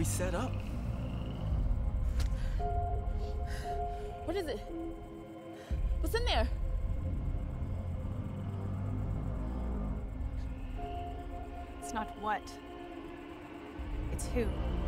we set up. What is it? What's in there? It's not what. It's who.